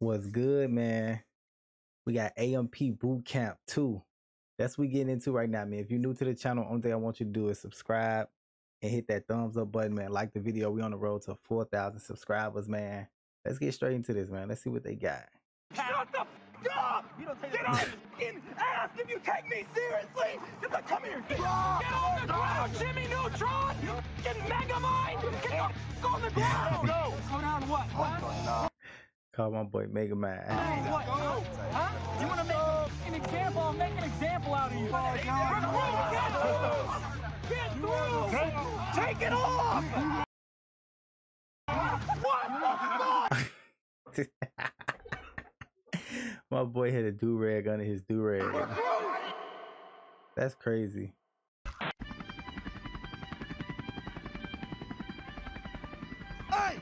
What's good, man? We got AMP Bootcamp 2. That's what we getting into right now, man. If you're new to the channel, only thing I want you to do is subscribe and hit that thumbs up button, man. Like the video. We on the road to 4,000 subscribers, man. Let's get straight into this, man. Let's see what they got. Shut the f up! You don't take get off your fucking ass if you take me seriously! Get the, come here! Get on the ground, Jimmy Neutron! You fucking MegaMind! Get your f on the ground! Go! Slow down, what? What? Call my boy MegaMind. Hey, what? Go. Huh? You wanna make an example? I'll make an example out of you! Oh, God. Get through! Get through! Take it off! What the fuck? My boy had a do-rag under his do-rag. That's crazy. Hey!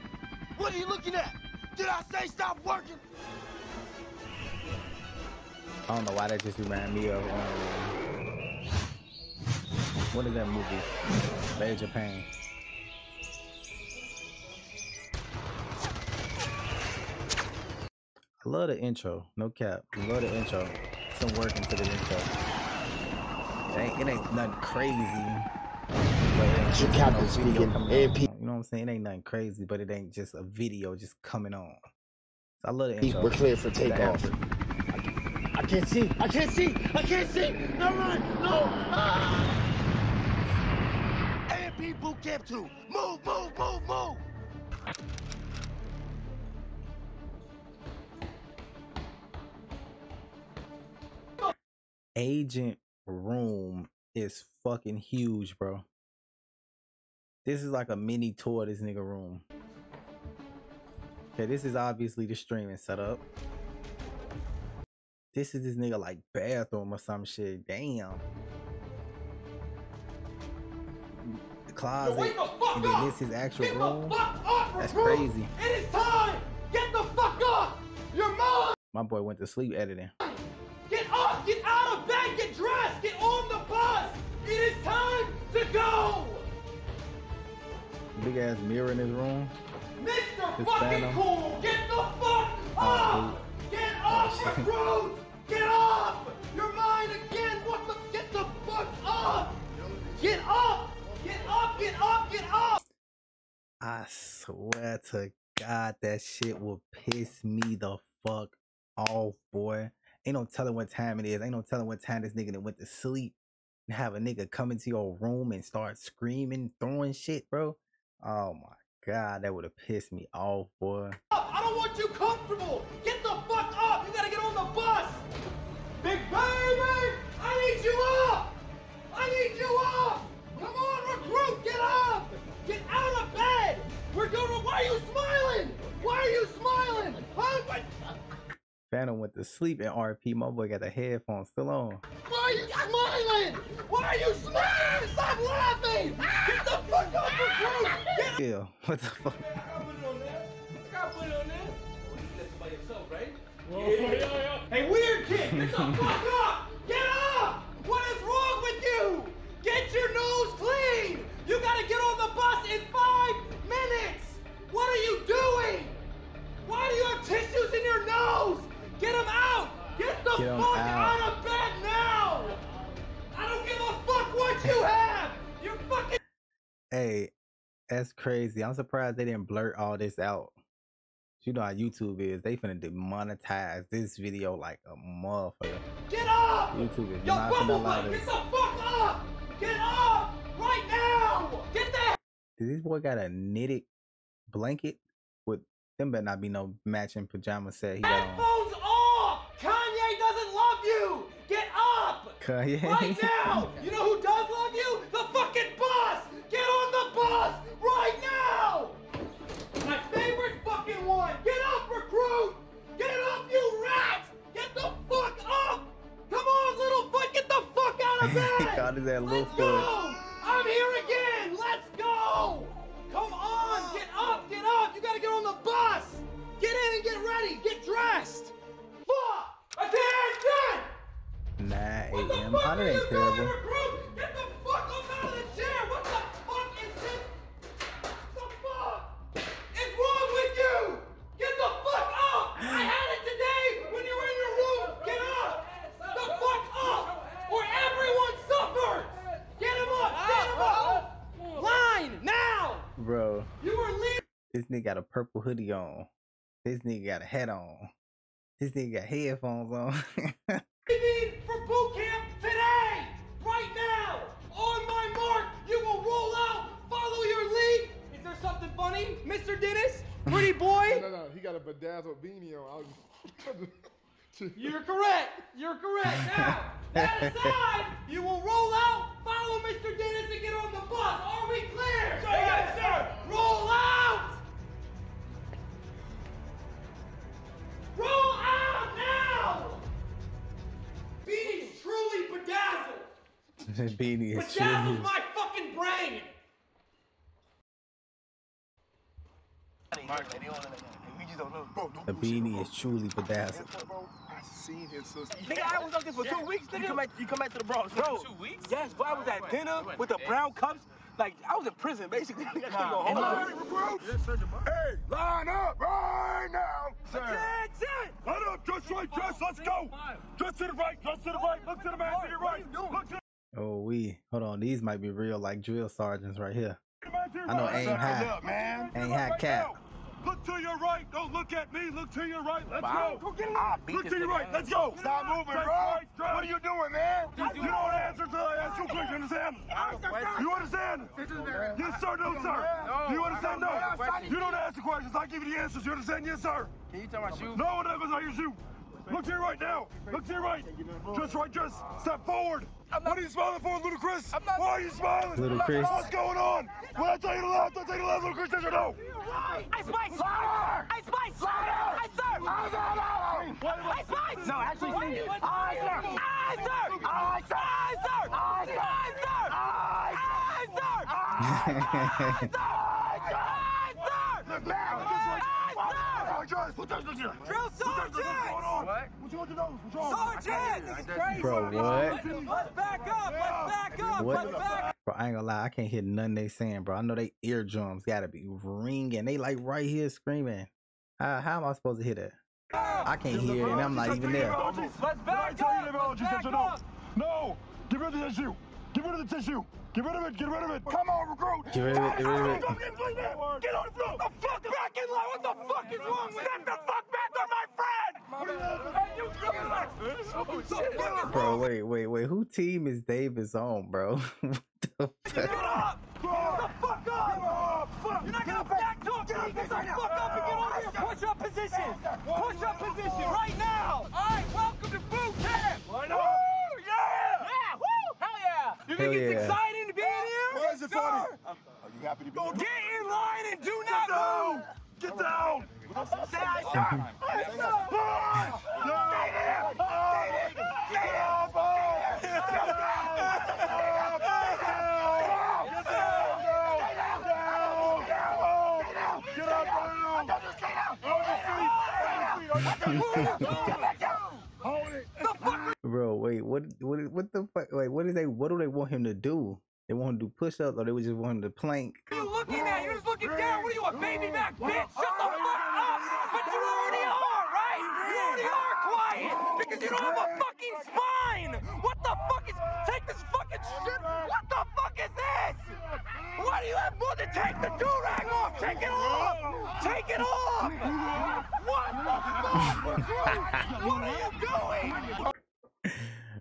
What are you looking at? Did I say stop working? I don't know why that just reminded me of what is that movie? Major Pain. I love the intro, no cap. I love the intro. Some work into the intro. It ain't nothing crazy. But it ain't, you know what I'm saying? It ain't nothing crazy, but it ain't just a video just coming on. So I love the intro. We're clear for takeoff. I can't see. I can't see. I can't see. No run. No. Ah! AMP Bootcamp 2. Move, move, move, move. Agent room is fucking huge, bro. This is like a mini tour of this nigga room. Okay, this is obviously the streaming setup. This is this nigga like bathroom or some shit. Damn. The closet. Wake the fuck up. This is his actual room. That's crazy. It is time. Get the fuck up. Your mom. My boy went to sleep editing. Get up! Get out of bed! Get dressed! Get on the bus! It is time to go! Big ass mirror in his room. Mr. This fucking Phantom. Cool! Get the fuck up! Dude. Get off the road! Get off! You're mine again! What the? Get the fuck up! Get up! Get up! Get up! Get up! I swear to God, that shit will piss me the fuck off, boy. Ain't no telling what time it is. Ain't no telling what time this nigga that went to sleep and have a nigga come into your room and start screaming, throwing shit, bro. Oh my God, that would have pissed me off, boy. I don't want you comfortable. Get the fuck up. You gotta get on the bus. Big baby, I need you up. I need you up. Come on, recruit, get up. Get out of bed. We're going to, why are you smiling? Why are you smiling? Huh? What? Phantom went to sleep in RP. My boy got the headphones still on. Why are you smiling? Why are you smiling? Stop laughing! Get the fuck off the roof! Yeah, what the fuck? I gotta put it on there. I gotta put it on there. Well, you listen by yourself, right? Whoa. Yeah. Hey, weird kid! Get the fuck up! Get up! What is wrong with you? Get your nose clean! You gotta get on the bus in 5 minutes! What are you doing? Why do you have tissues in your nose? Get him out! Get the fuck out of bed now! I don't give a fuck what you have! You're fucking. Hey, that's crazy. I'm surprised they didn't blurt all this out. You know how YouTube is. They finna demonetize this video like a motherfucker. Get up! YouTube is not finna allow this. Get the fuck up! Get up! Right now! Get that! Did this boy got a knitted blanket? With them better not be no matching pajama set he got on. Right now! You know who does love you? The fucking bus! Get on the bus right now! My favorite fucking one! Get up, recruit! Get up, you rats! Get the fuck up! Come on, Littlefoot! Get the fuck out of bed! God, is that Let's go! I'm here again! Let's go! Come on! Get up! Get up! You gotta get on the bus! Get in and get ready! Get dressed! Fuck! Attention! Nah, how did they terrible? Get the fuck up out of the chair! What the fuck is this? What the fuck is wrong with you? Get the fuck up! I had nigga got a purple hoodie on. This nigga got a hat on. This nigga got headphones on. We need for boot camp today, right now. On my mark, you will roll out. Follow your lead. Is there something funny, Mr. Dennis? Pretty boy. No, he got a bedazzled beanie on. You're correct. You're correct. Now, that aside, you will roll out, follow Mr. Dennis, and get on the bus. Are we clear? Sir, yes, sir. Roll out. Roll out now. Beanie's truly bedazzled. Beanie is bedazzled my fucking brain. The beanie is truly bedazzled. I seen his sister. Nigga, I was up there for 2 weeks, nigga. You come back to the Bronx, bro. 2 weeks? Yes, but I was at dinner with the brown cups. Like, I was in prison, basically. Line up, hey, line up right now. Sir. Line up, just right, just, let's go. Just to the right, just to the right. Look to the man to the right. Look to the... Oh, we. Hold on, these might be real, like, drill sergeants right here. I know aim high. Aim high cap. Look to your right. Don't look at me. Look to your right. Let's go. Look to your right. Let's go. Stop moving, bro. What are you doing, man? You don't answer until I ask you questions. You understand? You understand? Yes, sir. No, sir. You understand? No. You don't ask the questions. I give you the answers. You understand? Yes, sir. Can you tell my shoes? No, whatever. It's not your shoe. Look to your right now. Look to your right. Just right. Just step forward. What are you smiling for, Little Chris? Why are you smiling? Little Chris. What's going on? When I tell you to left, I tell you to left, Little Chris, you know. I spice! Slider! I spice! Slider! I serve! I spice! No, actually, I serve! I serve! I serve! I serve! I serve! I serve! I serve! I serve! I serve! Drill sergeant! Bro, what? Let's back up! Let's back up! Let's back up! Bro, I ain't gonna lie, I can't hear nothing they saying, bro. I know they eardrums gotta be ringing. They like right here screaming. How am I supposed to hear that? I can't hear it, and I'm not even there. Let's back up! No! Get rid of the tissue! Get rid of the tissue! Get rid of it! Get rid of it! Come on, recruit! Get rid of it! Get rid of it! Get on the floor! The fuck back in line! What the fuck is wrong with that? The fuck back on my friend! Bro, wait. Who team is Davis on, bro? What the fuck? Get up! Get the fuck up! You're not gonna back talk! Get the fuck up and get on here! Push up position! Push up position right now! Alright, welcome to boot camp! Why not? Woo! Yeah! Yeah! Woo! Hell yeah! You think it's exciting to be in here? Where's the party? You happy to be here? Get in line and do not move! Get down! Say I serve! I serve! Stay there! Stay there! Stay there! Stay down! Stay down! Stay down! Hold it! Bro, wait, what the fuck? Wait, what do they want him to do? They want to do push-ups, or they just want to plank. What are you looking at? You're just looking down. What are you, a baby back bitch? Shut the fuck up! But you already are, right? You already are quiet because you don't have a fucking spine. What the fuck is? Take this fucking shit. What the fuck is this? Why do you have more to take the do-rag off? Take it off. Take it off. What the fuck? What are you doing?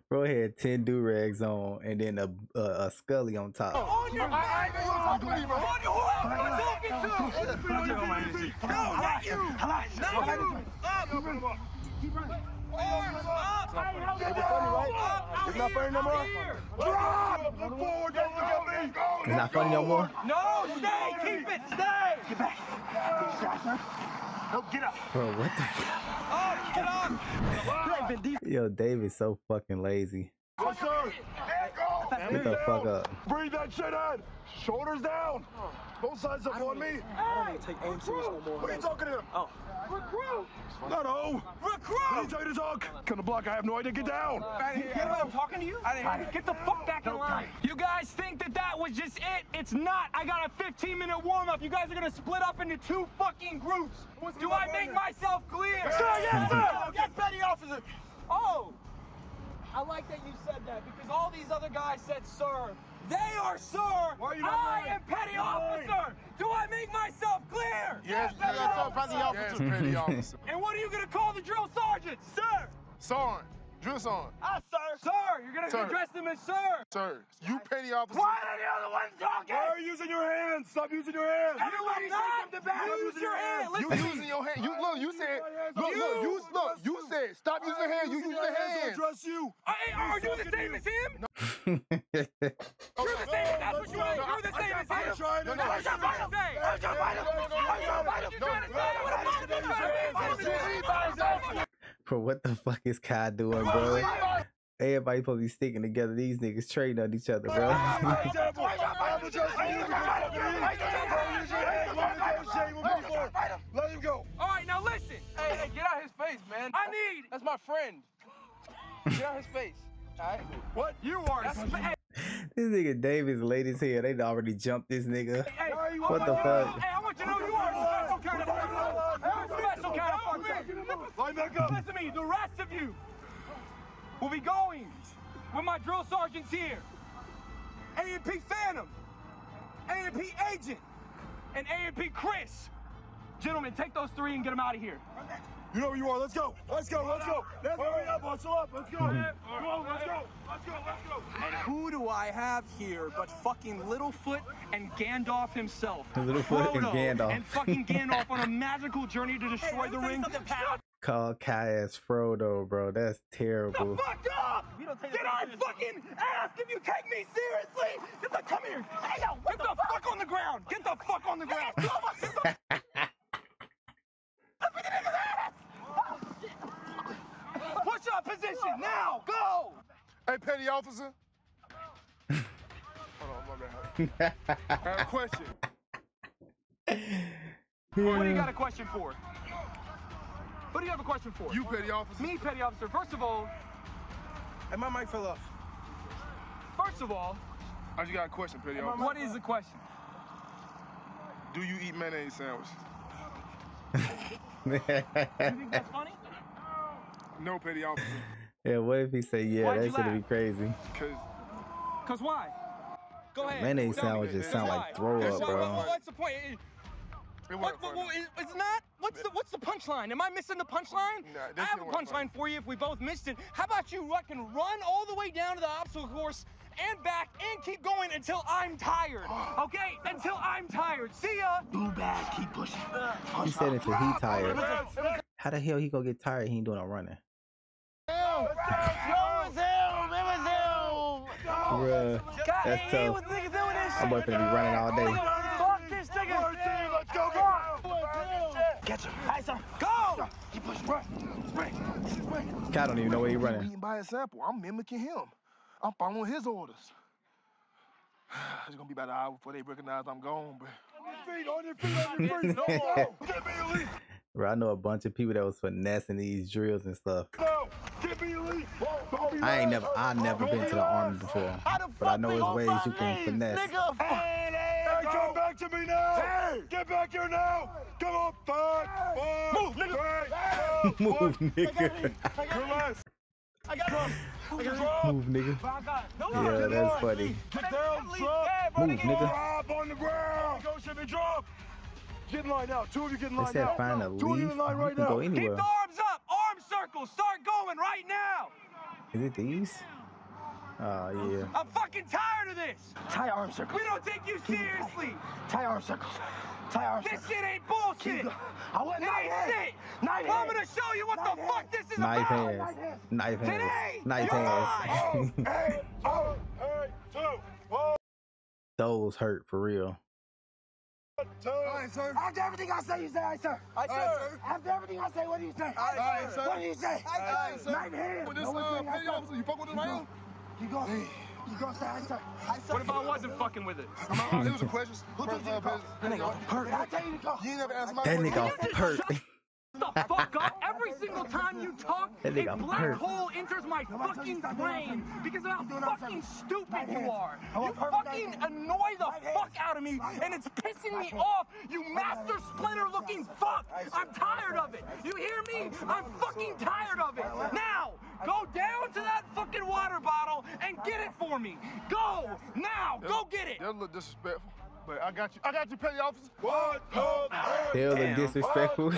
Bro had 10 do-rags on and then a scully on top. On your eyes! On your eyes! Who else am I talking to? No, not you! Not you! Up! Arms up! It's not funny no more? Drop! Look forward, don't look at me! It's not funny no more? No, stay! Keep it! Stay! Get back! No, get up! Bro, what the fuck? Yo, David's so fucking lazy. Yes, sir. Get the fuck up. Breathe that shit out. Shoulders down. Both sides up on me. Hey, what are you talking to him? Oh. Recruit. No. Recruit. I didn't tell you to talk. Come to block. I have no idea. Get down. You hear what I'm talking to you? Get the fuck back in line. You guys think that was just it? It's not. I got a 15-minute warm-up. You guys are going to split up into two fucking groups. Do I make myself clear? Sir, yes, sir. Yes, petty officer. Oh. I like that you said that because all these other guys said, sir. They are, sir. I am petty officer. Do I make myself clear? Yes, petty officer. And what are you going to call the drill sergeant? Sir. Sergeant. Drill sergeant. Ah, sir. Sir, you're going to address them as sir. Sir, you petty officer. Why are you the ones talking? Why are you using your hands? Stop using your hands. Everybody take them to back. Use your hands. You using your hands. Look, you said, you said, stop using your hands. You use your hands. Address you. Are you the same as him? You're the same. That's what you are. You're the same as him. Bro, what the fuck is Kai doing, bro? Everybody supposed to be sticking together. These niggas trading on each other, bro. Let him go. All right, now listen. Hey, get out his face, man. I need. That's my friend. Get out his face. All right. What you are? This nigga Davis late as hell. They already jumped this nigga. Hey, what the fuck? Hey, I want you to know you are special kind of fucker. Special kind of fucker. Listen to me. The rest of you will be going with my drill sergeants here. AMP Phantom, AMP Agent, and AMP Chris. Gentlemen, take those three and get them out of here. You know where you are. Let's go. Let's go. Let's go. Let's hurry up. Hustle up. Let's go. Let's go. Let's go. Let's go. And who do I have here but fucking Littlefoot and Gandalf himself? Littlefoot and Gandalf. And fucking Gandalf on a magical journey to destroy the ring. Call Kai as Frodo, bro. That's terrible. Fuck up! Did I fucking ask if you take me seriously? Get the come here. Hey, yo, get the fuck on the ground. Get the fuck on the ground. What's your position now? Go. Hey, petty officer. Hold on, my man. I have a question. What do you got a question for? What do you have a question for? You petty officer. Me, petty officer. First of all, and my mic fell off. First of all, I just got a question, petty officer. What is the question? Do you eat mayonnaise sandwiches? You think that's funny? No, petty officer. Yeah, what if he say yeah? Why'd that should be crazy. Cause why? Go ahead. Mayonnaise sandwiches sound like throw up, bro. What's the point? It's not. What's the punchline? Am I missing the punchline? Nah, I have a punchline for you if we both missed it. How about you fucking run all the way down to the obstacle course and back and keep going until I'm tired, okay? Until I'm tired. See ya. Blue bag, keep pushing. He said until he tired. How the hell he gonna get tired? He ain't doing no running. Bruh, that's tough. I'm about to be running all day. Fuck this nigga. Let's go, go. Catch him. All right, sir. Go. Keep pushing. Run. I don't even know where he running. By example, I'm mimicking him. I'm following his orders. It's gonna be about an hour before they recognize I'm gone, bro. On your feet, no more. Bro, I know a bunch of people that was finessing these drills and stuff. No, get me elite. I never been to the army before, but I know there's ways you can finesse. Nigga. Hey, come back to me now. Hey. Get back here now. Come on, move, nigga. Move, nigga. I got him. Move, nigga. Yeah, that's funny. Get down, drop. Move, nigga. Drop on the ground. Go, Jimmy, drop. Get in line now. Two of you get in line now. Find a leaf. Two of you in line right now. Keep the arms up. Arm circles. Start going right now. Is it these? Oh, yeah. I'm fucking tired of this. Tie arm circles. We don't take you seriously. Tie arm circles. Tie arm circles. This shit ain't bullshit. I want knife hands. I'm gonna show you what the fuck this is about. Knife hands. Knife hands. Knife hands. Those hurt for real. Alright, sir. After everything I say, you say, "Aye, sir." Aye, sir. After everything I say, what do you say? Aye, sir. What do you say? Aye, sir. Knife hands. With this petty officer, you fuck with him right now? You go. You gonna say, "Aye, sir." What if I wasn't fucking with it? It was a question. Who did you call? That nigga off perk. I tell you to call. You ain't never asked my question. That nigga off perk. Shut the fuck up. Every single time you talk, a black hole enters my fucking brain because of how fucking stupid you are. You fucking annoy the fuck out of me, and it's pissing me off, you master splinter looking fuck. I'm tired of it. You hear me? I'm fucking tired of it. Now, go down to that fucking water bottle and get it for me. Go now. Go get it. That look disrespectful, but I got you. I got you, petty officer. That look disrespectful.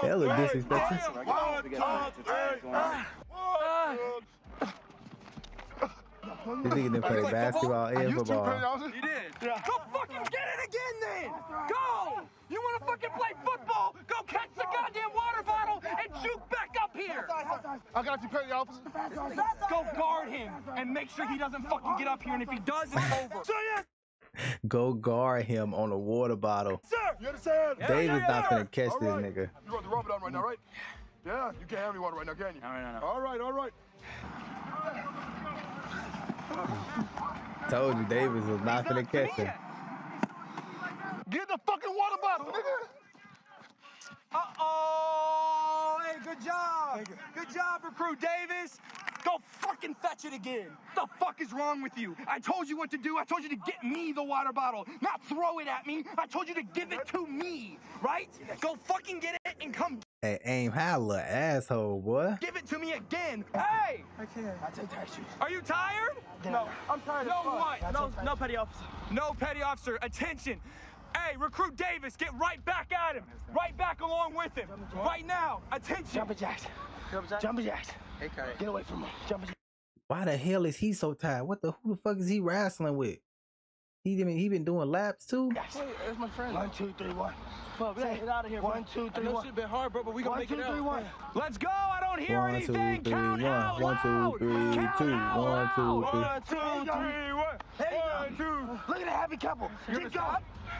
That look disrespectful. This nigga didn't play basketball and football. He did. Go fucking get it again then! Go! You wanna fucking play football? Go catch the goddamn water bottle and shoot back up here! I got you, petty officer. Go guard him and make sure he doesn't fucking get up here, and if he does, it's over. Go guard him on a water bottle. Sir! You understand? David's not gonna catch this nigga. You want the rubber down right now, right? Yeah, you can't have any water right now, can you? No. Alright, alright. Told you, Davis was not finna catch him. Get the fucking water bottle, nigga! Uh-oh! Hey, good job! Good job, recruit Davis! Go fucking fetch it again! What the fuck is wrong with you? I told you what to do. I told you to get me the water bottle, not throw it at me. I told you to give it to me, right? Go fucking get it and come. Hey, aim high, little asshole, boy. Give it to me again. Hey! I can't. I take that shit. Are you tired? No, I'm tired. No, what? No, petty officer. No, petty officer. Attention. Hey, recruit Davis, get right back at him. Right back along with him. Right now. Attention. Jumper jacks. Jumper jacks. Hey, Kai. Get away from me. Jumper jacks. Why the hell is he so tired? What the who the fuck is he wrestling with? He been doing laps too? Yes. Wait, that's my friend. 1, 2, 3, 1. Fuck, we gotta get out of here, bro. 1, 2, 3, 1. I know shit been hard, bro, but we gonna make it out. 1, 2, 3, 1. Let's go! I don't hear anything! Count out loud! 1, 2, 3, 2. 1, 2, 3, 1. Hey, 1, 2. Look at the happy couple. Keep going.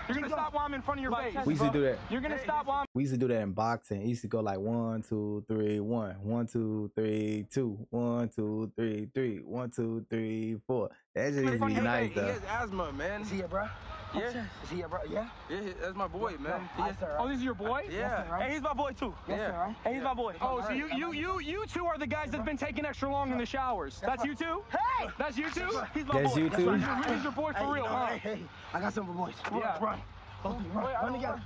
You're gonna stop while I'm in front of your face. We used to do that. You're gonna stop while I'm. We used to do that in boxing. It used to go like 1, 2, 3, 1. 1, 2, 3, 2. 1, 2, 3, 3. 1, 2, 3, 4. That just used to be nice though. He has asthma, man. Is he a bro? Yeah. Is he a bro? Yeah. Yeah, that's my boy, man. Yes, sir. Oh, this is your boy? Yeah. And he's my boy too. Yeah. And he's my boy. Oh, so you two are the guys that's been taking extra long in the showers. That's you two? Hey. That's you two? He's my boy. That's you two. He's your boy for real, huh? Hey, I got some for boys. Yeah. Run together.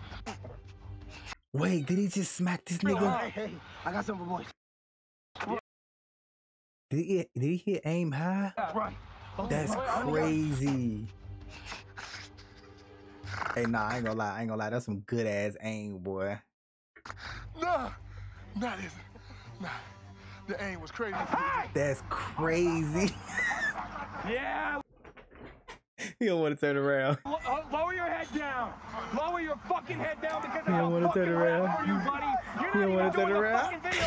Wait, did he just smack this nigga? Hey, I got some for boys. Did he hit aim high? Right. That's crazy. Hey, nah, I ain't gonna lie. That's some good ass aim, boy. Nah, listen. Nah, the aim was crazy. Hey! That's crazy. Yeah. He don't want to turn around. Lower your head down. Lower your fucking head down because I don't want to turn around. You, buddy. You're not even doing the fucking video.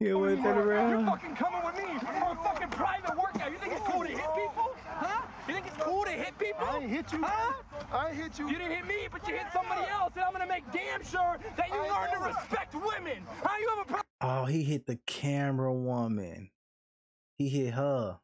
You don't want to turn around. You're fucking coming with me for a fucking private workout. You think it's cool to hit people? Huh? You think it's cool to hit people? I ain't hit you. Huh? I ain't hit you. You didn't hit me, but you hit somebody else, and I'm gonna make damn sure that you learn to respect women. How you have a problem? Oh, he hit the camera woman. He hit her.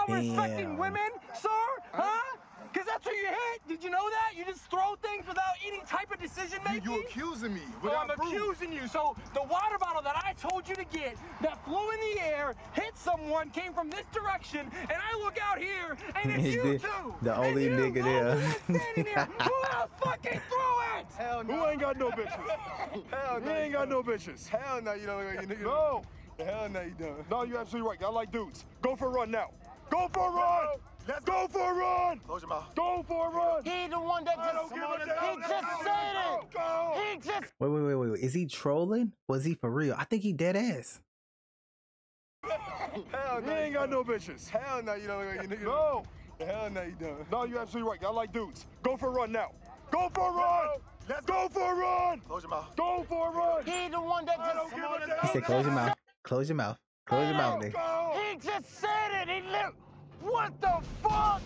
I'm respecting women, sir, huh? Because that's who you hit. Did you know that? You just throw things without any type of decision making. You're accusing me. So I'm accusing you. So the water bottle that I told you to get, that flew in the air, hit someone, came from this direction, and I look out here, and it's you two. The only nigga there. Standing here. Who else fucking threw it? Hell no. Who ain't got no bitches? Hell no. You ain't got no bitches. Hell no, you don't got your nigga. No. Hell no, you don't. No, you're absolutely right. I like dudes. Go for a run now. Go for a run! Let's go for a run! Close your mouth. Go for a run! He's the one that just said it! Go. He just Wait. Is he trolling? Was he for real? I think he dead ass. Hell no, you ain't got no bitches. Hell no, you don't got your nigga. No! Hell no, you don't. No, you're absolutely right. I like dudes. Go for a run now. Go for a run! Let's go for a run! Close your mouth. Go for a run! He's the one that just said it! He said close your mouth. Close your mouth. Close your mouth, nigga. He just said it! What the fuck?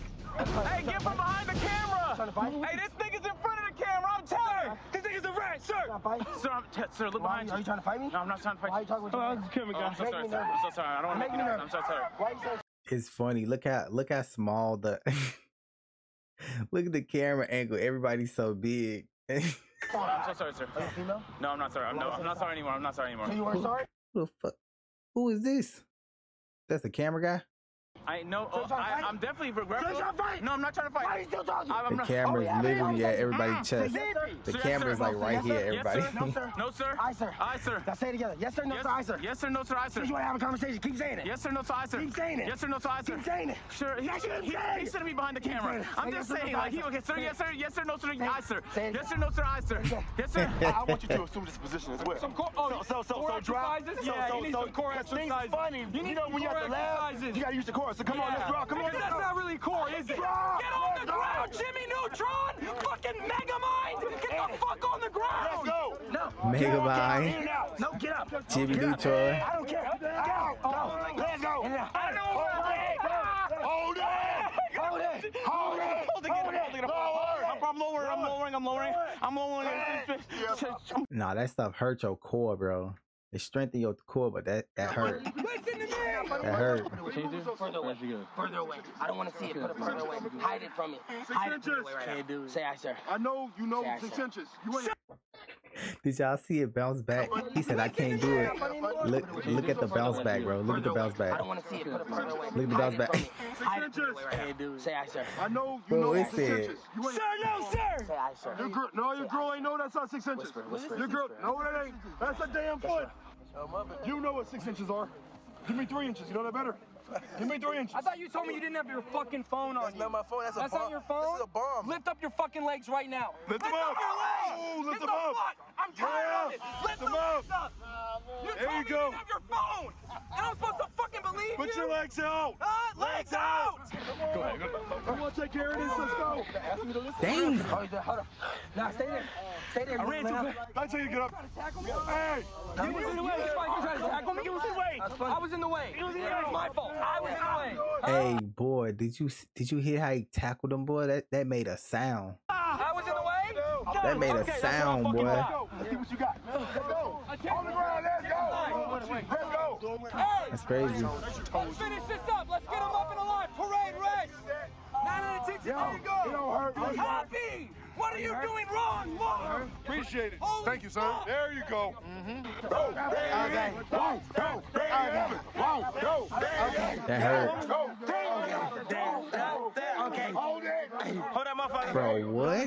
Hey, get from behind the camera! Hey, this nigga's in front of the camera, I'm telling you! This nigga's a rat, sir! Sir, look behind you. Are you trying to fight me? No, I'm not trying to fight you. I'm so sorry, sir. I'm so sorry. I don't want to make you nervous. I'm so sorry. It's funny. Look how small the... Look at the camera angle. Everybody's so big. I'm so sorry, sir. Are you female? No, I'm not sorry. I'm not sorry anymore. I'm not sorry anymore. So you weren't sorry? Who the fuck? Who is this? That's the camera guy? I'm definitely regretful. No, I'm not trying to fight. Why are you still talking? The camera's literally at everybody's chest. The camera's like right here, everybody. No, sir. No, sir. Aye, sir. Aye, sir. Now say it together. Yes, sir. No, sir. Aye, sir. Yes, sir. No, sir. Aye, sir. You want to have a conversation? Keep saying it. Yes, sir. No, sir. Aye, sir. Keep saying it. Yes, sir. No, sir. Aye, sir. Keep saying it. Sure. He shouldn't be behind the camera. I'm just saying, like, he okay, sir. Yes, sir. Yes, sir. No, sir. Aye, sir. Yes, sir. No, sir. Aye, sir. Yes, sir. I want you to assume this position as well. So drive. So core exercises. Funny. You know when you have to laugh, you gotta use the core. So come on, let's draw. Come on, that's not really core, is it? Get on the ground, Jimmy Neutron! Fucking MegaMind! Get the fuck on the ground! Let's go! No! MegaMind! No, get up! Jimmy Neutron! I don't care! Get out! Let's go! Hold it! Hold it! Hold it! I'm lowering. Nah, that stuff hurts your core, bro. It strengthens your core, but that hurt. That hurt. Further away. Further away. I don't want to see it. Put it further away. Hide it from me. Hide it from me right now. Say aye, sir. I know you know 6 inches. Did y'all see it bounce back? He said, I can't do it. Look at the bounce back, bro. Look at the bounce back. I don't want to see it. Put it further away. Look at the bounce back. Hide it from me right now. Say aye, sir. I know you know 6 inches. Sir, no, sir. Say aye, sir. No, your girl ain't know that's not 6 inches. Your girl, no, it ain't. That's a damn foot. You know what 6 inches are. Give me 3 inches. You know that better. Give me 3 inches. I thought you told me you didn't have your fucking phone on. That's not my phone. That's not your phone. This is a bomb. Lift up your fucking legs right now. Lift up your legs. Ooh, lift them up. Fuck? I'm tired of it. Lift them up. There you go. You didn't have your phone. And I'm supposed to fucking believe you. Put your legs out. Legs out. Go ahead. Go. I want to take care of this. Let's go. Damn. Hold on. Nah, stay there. Stay there. I ran too quick. That's how you get up. Hey. You was in the way. You tried to tackle me. You was in the way. I was in the way. It was my fault. I was in the way. Hey, boy, did you hear how he tackled him, boy? That made a sound. I was in the way. That made a sound, boy. Let's see what you got. Let's go. On the ground. Let's go. Let's go. That's crazy. Let's finish this up. Let's get him up and alive. Parade race. 9 out of 10. There you go. Copy. What are you doing wrong, Lord? Appreciate it. Thank you, sir. There you go. That hurt. Bro, what?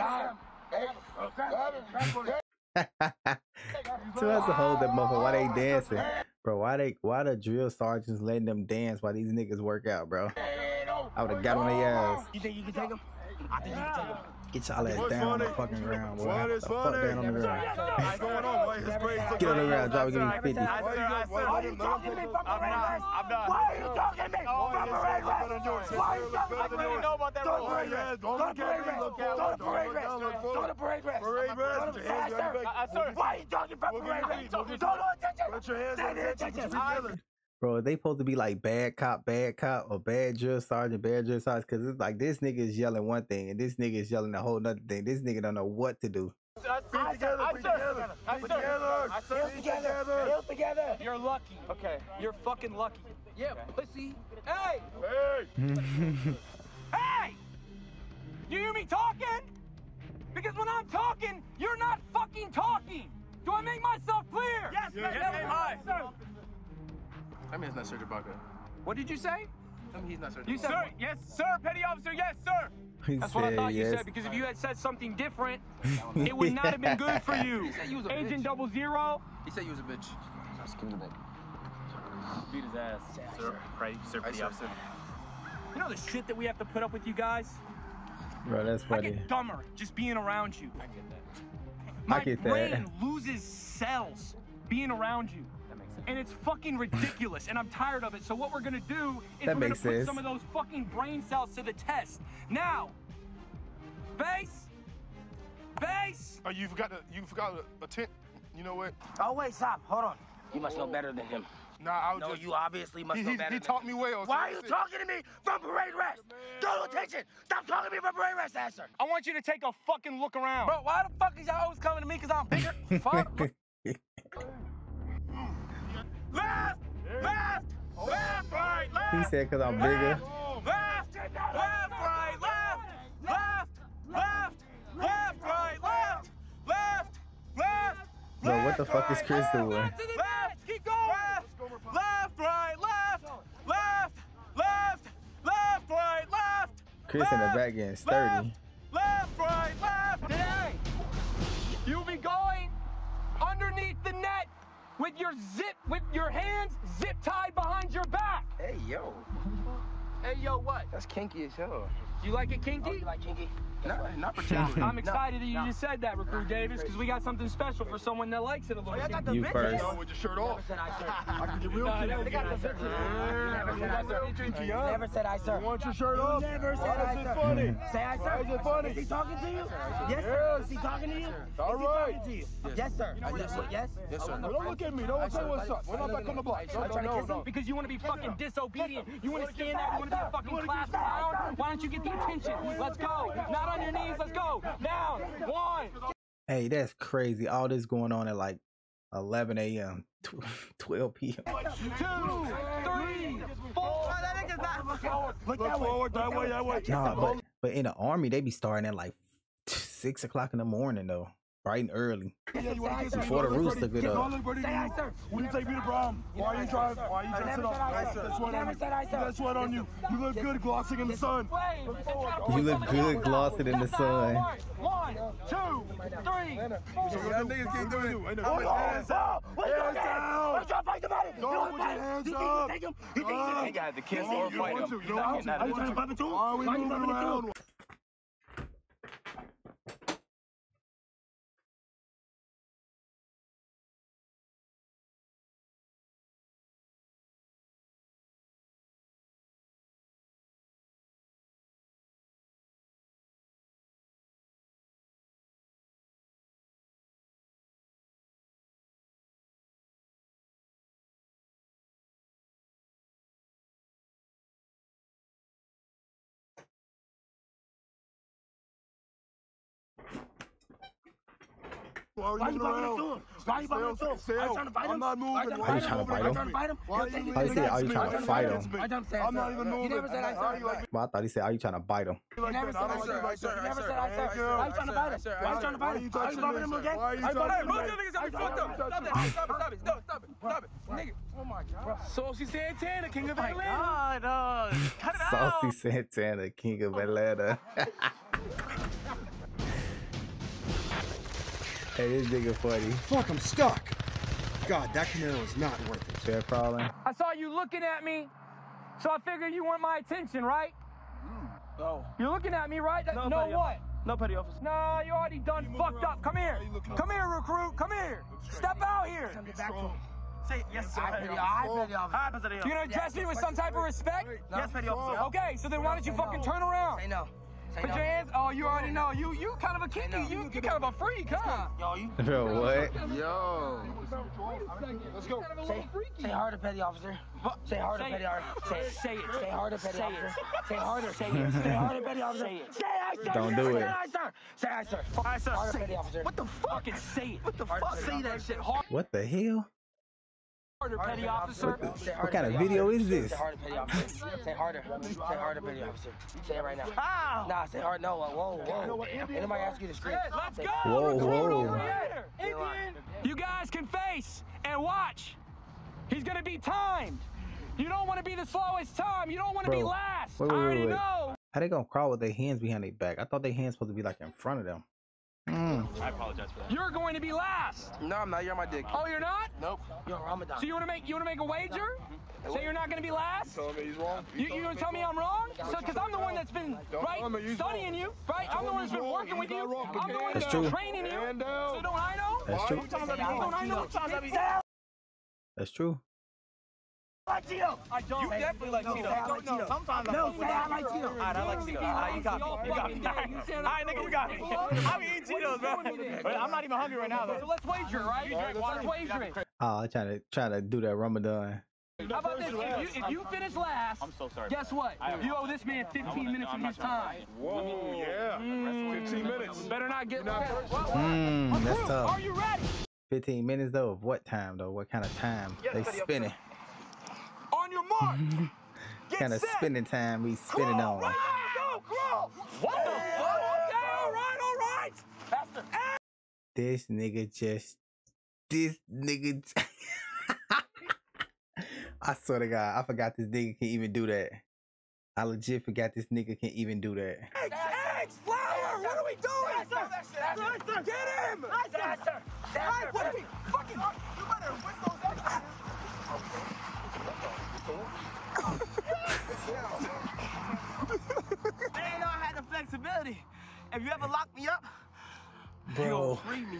So that's the whole that motherfucker. Why they dancing? Bro, why the drill sergeants letting them dance while these niggas work out, bro? I would have got on their ass. You think you can take them? I think you can take them. Get y'all ass down on the fucking ground, boy. What is down on the ground. Get on the ground, drop it, give me 50. Why are you talking to me from a red? Why are you talking to me from a red? Why are you talking to me? Why are you talking from a red? Bro, they supposed to be like bad cop, or bad drill sergeant, bad drill sergeant, because it's like this nigga is yelling one thing, and this nigga is yelling a whole nother thing. This nigga don't know what to do. Together. You're lucky. Okay. You're fucking lucky. Yeah, pussy. Hey! Hey! Hey! You hear me talking? Because when I'm talking, you're not fucking talking. Do I make myself clear? Yes, yes. I mean, it's not Sir Chewbacca. What did you say? I mean, he's not Sir Chewbacca. You said, sir, yes, sir, petty officer, yes, sir. That's what I thought you said, because if you had said something different, it would not have been good for you. Agent 00. He said you was a bitch. I skipped him. Beat his ass. Sir, right, sir, petty officer. You know the shit that we have to put up with you guys? Bro, that's funny. I get dumber just being around you. I get that. My brain loses cells being around you. And it's fucking ridiculous, and I'm tired of it. So what we're gonna do is we're gonna put some of those fucking brain cells to the test. Now, base. Oh, you forgot a tip. You know what? Oh wait, stop. Hold on. You must know better than him. No, you obviously must know better. He taught me well. Why are you talking to me from parade rest? Total attention. Stop talking to me from parade rest, Asher. I want you to take a fucking look around. Bro, why the fuck is y'all always coming to me? Cause I'm bigger. Fuck. Left, right, left. He said, "Cause I'm bigger." Left, right, left, right, left. Bro, what the fuck is Chris doing? Left, keep going. Left, right, left, left. Chris in the back getting sturdy. Left, right, left, today. You'll be going underneath the net with your hands zip tied behind your back. Hey, yo. Hey, yo, what? That's kinky as hell. You like it kinky? Oh, you like kinky? No, not particularly. I'm excited that you just said that, Recruit Davis, because we got something special for someone that likes it a little bit. You first. With your shirt off. I can get real kinky. Never said I, sir. You want your shirt off? Never said I, sir. Funny. Say I, sir. Is it funny? Is he talking to you? Yes, sir. Is he talking to you? All right. Yes, sir. Yes, sir. Yes, sir. Don't look at me. Don't say what's up. We're not back on the block. No. Because you want to be fucking disobedient. You want to stand out. You want to be a fucking class clown. Why don't you get the attention? Let's go. Not on your knees. Let's go. Now. One. Hey, that's crazy. All this going on at like 11 a.m., 12 p.m. 2, 3, 4. Look forward. That way. Nah, but in the Army, they be starting at like 6 o'clock in the morning, though. Bright and early. Before the rooster get up. When you take me to prom, why are you trying to sit off? That's what on you. You look good glossing in the sun. You look good glossing in the sun. 1, 2, 3. Niggas can't do it. Hands up. Why are you bumping into him? Why are you bumping into him? Are you trying to fight him? I'm not moving. Are you trying to fight him? Are you trying to fight him? I'm not even moving. You never said I, sir. Well, I thought he said, are you trying to bite him? You never said I, sir. You never said I, sir. Why are you trying to bite him? Why are you trying to bite him? Are you bumping him again? Are you bumping him again? Stop it. No, stop it. Nigga. Oh, my God. Saucy Santana, King of Atlanta. Saucy Santana, King of Atlanta. Hey, this nigga funny. Fuck, I'm stuck. God, that Camaro is not worth it. Fair problem. I saw you looking at me, so I figured you want my attention, right? No. You're looking at me, right? No, what? No, petty officer. Nah, you already done fucked up. Come here. Come here, recruit. Come here. Step out here. Say yes, sir. Petty officer. You're going to address me with some type of respect? Yes, petty officer. Okay, so then why don't you fucking turn around? Say no. Put your hands. Oh, you already know. You kind of a kinky. You kind of a freak, huh? Yo, what? Yo. Let's go. Say harder, petty officer. Say harder, petty officer. Say it. Say harder, petty officer. Say harder. Say it. Say harder, petty officer. Say it. Don't do it. Say it, sir. Harder, petty officer. What the fuck? Say it. What the fuck? Say that shit. What the hell? Harder, petty officer. What kind of video is this? Say harder, petty officer. Say harder. Say harder, petty officer. Say it right now. Ow! Nah, say hard. No, whoa. Anybody ask you to scream? Let's go. Whoa. You guys can face and watch. He's gonna be timed. You don't want to be the slowest time. You don't want to be last. I already know. How they gonna crawl with their hands behind their back? I thought their hands supposed to be like in front of them. I apologize for that. You're going to be last. No, I'm not. You're on my dick. Oh, you're not? Nope. Yo, Ramadan. So you want to make a wager? No. Say you're not going to be last? Tell me he's wrong. You going to tell me I'm wrong? So because I'm the one that's been studying you, right? I'm the one that's been working with you. I'm the one that's been training you. So don't I know? That's true. That's true. I like Tito. I don't. You definitely like Tito. No, sometimes I like Tito. Alright, I like Tito. Alright, you got me. Alright, nigga, you got me. I'm eating Tito's, man. I'm not even hungry right now, though. So let's wager, right? Let's wager it. Oh, I'm trying to do that Ramadan. How about this? If you finish last, I'm so sorry. Guess what? You owe this man 15 minutes of his time. Whoa, yeah. 15 minutes. Better not get upset. That's tough. Are you ready? 15 minutes, though, of what time, though? What kind of time? They spinning. Kind of spinning time we spinning on. Right, go, crawl. What the fuck? Okay, all right. Faster. This nigga. I swear to God, I forgot this nigga can even do that. I legit forgot this nigga can even do that. Eggs, flour, what are we doing? Sir. Get him! Sir. Guys, what are we fucking... You better whip those eggs. I didn't know I had the flexibility. If you ever lock me up, bro, free me.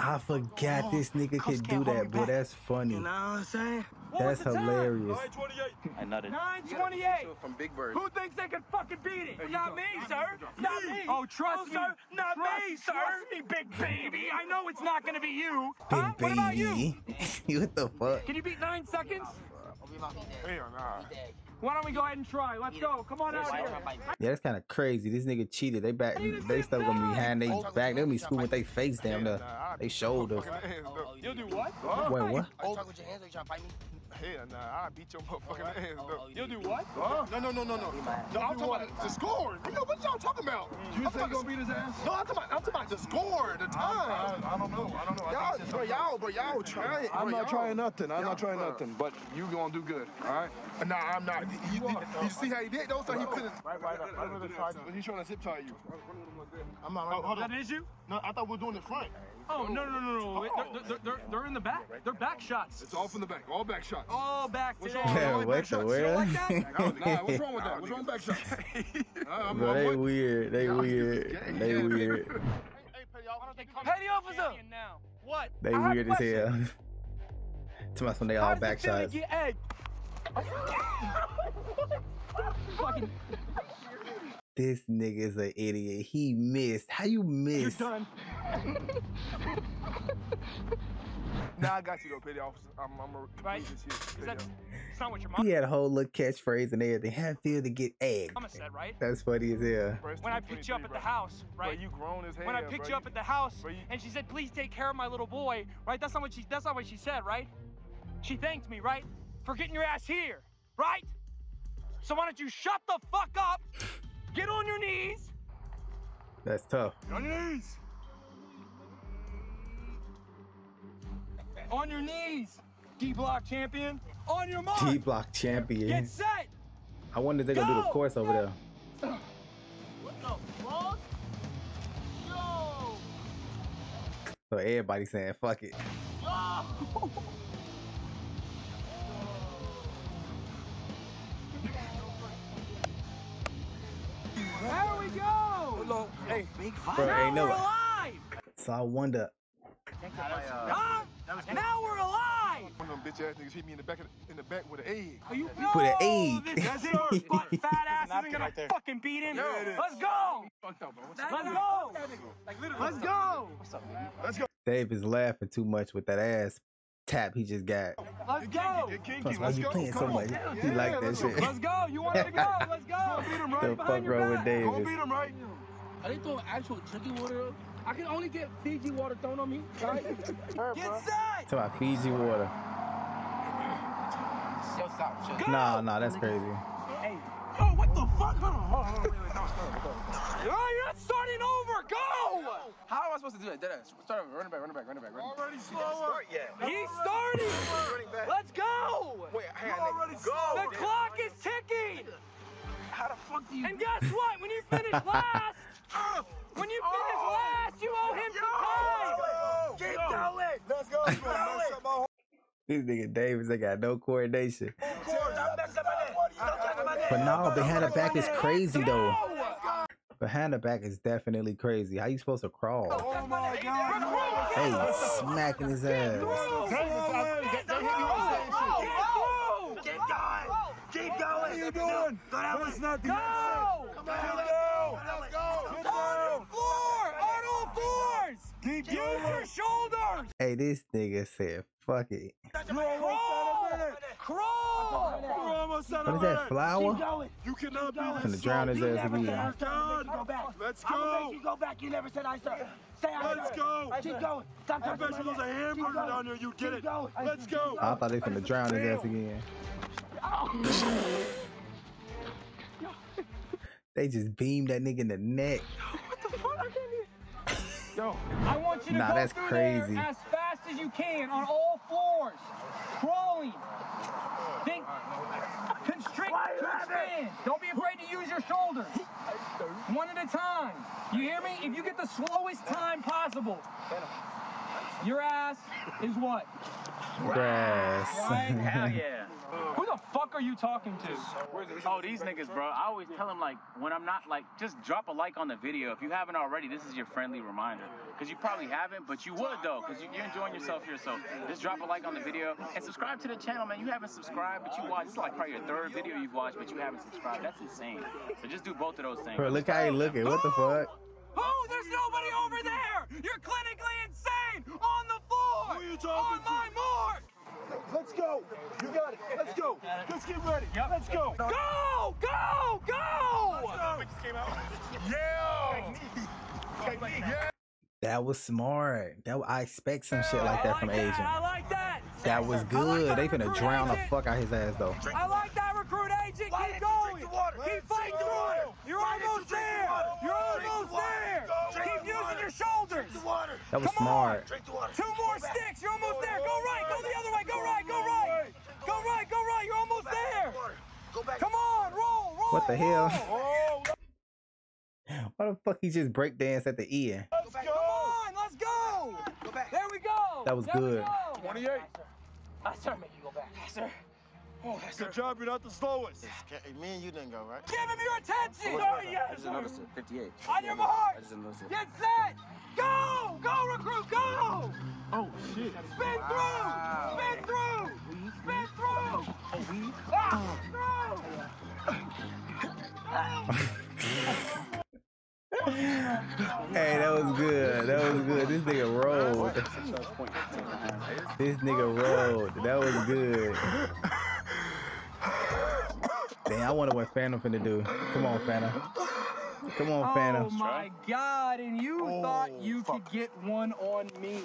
I forgot this nigga could do that, bro. That's funny. You know what I'm saying? That's hilarious. 9:28. I nutted. 9:28. From Big Bird. Who thinks they could fucking beat it? Not me, sir. Not me. Oh, trust me. Not me, sir. Trust me, big baby. I know it's not gonna be you. Big baby. What about you? What the fuck? Can you beat 9 seconds? Why don't we go ahead and try? Let's go. Come on out here. Yeah, that's kind of crazy. This nigga cheated. They back. They still gonna be behind they back. They'll be screwing with their face down there. They shoulders. You'll do what? Wait, what? You talk with your hands or you trying to fight me? Hell nah, I beat your motherfucking ass. You'll do what? No. No, I'm talking about the score. Nigga, what y'all talking about? You think gonna beat his ass? No, I'm talking about the score, the time. I don't know. Y'all trying. I'm not trying nothing. But you gonna do good, all right? Nah, I'm not. You see how he did though? So he couldn't. Right. He's trying to zip tie you. I'm not. Hold on. That is you? No, I thought we were doing the front. Oh, no. They're in the back. They're back shots. It's all from the back. All back shots. All back today. What's wrong with that? What's wrong with that? What's wrong with back shots? Bro, they weird. They weird. Petty officer! What? They weird as hell. To my son, they all back shots. This nigga is an idiot. He missed. How you missed? You're done. Nah, I got you though, petty officer. I'm a right. It's not what your mom. He had a whole little catchphrase and everything. Hatfield to get egged. I'm a set, right? That's funny as hell. When I picked you up at the house, right? Bro, you grown as hell. When I picked you up at the house, bro, and she said, "Please take care of my little boy," right? That's not what she said, right? She thanked me, right, for getting your ass here, right? So why don't you shut the fuck up? Get on your knees. That's tough. Get on your knees. On your knees, D-Block champion. On your mark. D-Block champion. Get set. I wonder if they're gonna do the course over there. What the fuck? Yo. So everybody's saying, fuck it. Oh. There we go. Hello. Hey, big fight. Bro, now we're alive. So I wonder. Now we're alive! One of them bitch ass niggas hit me in the back with an egg. You put an egg. That's it. Butt fat ass isn't gonna fucking beat him. Yeah, let's go! Let's go! What's up, man? Let's go! Dave is laughing too much with that ass tap he just got. Let's go! Plus, why you playing so much? He like that shit. Let's go! You want to go? Let's go! Beat him right behind your back. Go beat him right. Are they throwing actual chicken water up? I can only get Fiji water thrown on me. Right? Get set! To my Fiji water. Nah, that's crazy. Hey. Yo, what the fuck? Hold on, wait. You're not starting over. Go! How am I supposed to do that? Start over. Run it back. Already slower. He's starting. Let's go! Wait, already slow. The clock is ticking. How the fuck do you? And guess what? When you finish last. When you finish last, you owe him some time! Let's go! Let's go! These nigga Davis, they got no coordination. But no, behind the back is crazy though. Behind the back is definitely crazy. How you supposed to crawl? Oh my god! Hey, smacking his ass. Keep going! What are you doing? That's not the answer! Use your shoulders! Hey, this nigga said, fuck it. Crawl! You're almost out of it. What is that, flour? You cannot be left. I'm gonna drown his ass again. Let's go! I'm gonna make you go back. You never said I started. Say I started. Let's go! Keep going. Stop talking about it. I bet you there's a hamburger down there. You get it. Let's go! I thought they were gonna drown his ass again. They just beamed that nigga in the neck. What the fuck? I can't even. Yo, I want you to go that's through crazy. There as fast as you can on all floors, crawling, think, constrict to expand. Don't be afraid to use your shoulders. One at a time. You hear me? If you get the slowest time possible, your ass is what? Grass. Right? Hell yeah. Who the fuck are you talking to? Oh, these niggas, bro. I always tell them, like, when I'm not, like, just drop a like on the video. If you haven't already, this is your friendly reminder. Because you probably haven't, but you would, though, because you're enjoying yourself here. So just drop a like on the video and subscribe to the channel, man. You haven't subscribed, but you watched. This is, like, probably your third video you've watched, but you haven't subscribed. That's insane. So just do both of those things. Bro, look how you looking. What the fuck? Oh, there's nobody over there. You're clinically insane. On the floor. Who are you talking to? On my mark. Let's go. You got it. Let's go. Let's get ready. Let's go. Go, go, go. Yeah. That was smart. That I expect some shit like that from Agent. I like that. That was good. They finna drown the fuck out his ass though. I like that, recruit Agent. Keep going. Keep fighting through it. You're almost there. You're almost there. Keep using your shoulders. That was smart. Two more sticks. You're almost there. Go right. Go the other way. Go right. Go right. Go right. Go right. You're almost there. Come on. Roll. Roll. What the hell? Why the fuck he just breakdanced at the end? Come on. Let's go. There we go. That was good. 28. I start making you go back. Sir. Oh, good job, you're not the slowest. Me and you didn't go, right? Give him your attention! Oh, yes! I just noticed it. 58. On your mark! Get set! Go! Go, recruit, go! Oh, shit. Spin through! Spin through! Spin through! Spin through! Hey, that was good. That was good. This nigga rolled. This nigga rolled. That was good. Dang, I wonder what Phantom finna do. Come on, Phantom. Come on, Phantom. Oh my God, and you thought you could get one on me.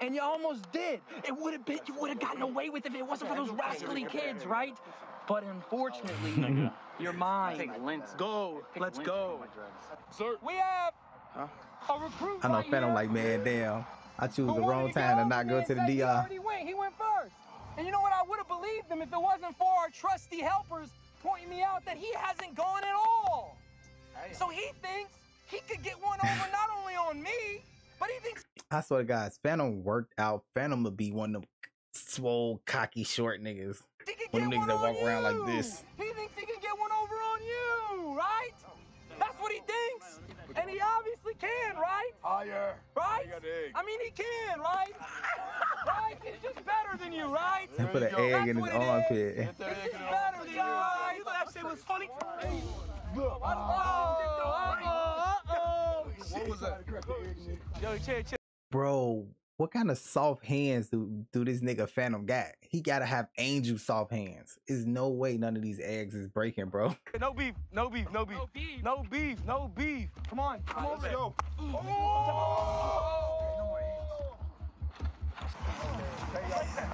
And you almost did. It would have been, you would have gotten away with it if it wasn't for those rascally kids, right? But unfortunately, you're mine. Go, let's go. Sir, we have a recruit. I know Phantom like, man, damn. I choose the wrong time to not go to the DR. He went first. And you know what? I would have believed him if it wasn't for our trusty helpers pointing me out that he hasn't gone at all. So he thinks he could get one over not only on me, but he thinks. I swear to God, Phantom worked out. Phantom would be one of them swole, cocky, short niggas. One of them niggas that walk around like this. He thinks he can get one over on you, right? That's what he thinks. And he obviously can, right? Higher. Right? I mean, he can, right? Right? He's just better than you, right? And put an egg in his armpit. He's just better than you, right? You thought that shit was funny? Look. What was that? Yo, chill, chill. Bro, what kind of soft hands do this nigga Phantom got? He gotta have angel soft hands. There's no way none of these eggs is breaking, bro. No beef, no beef, no beef. No beef, no beef. No beef. Come on, come on, let's go.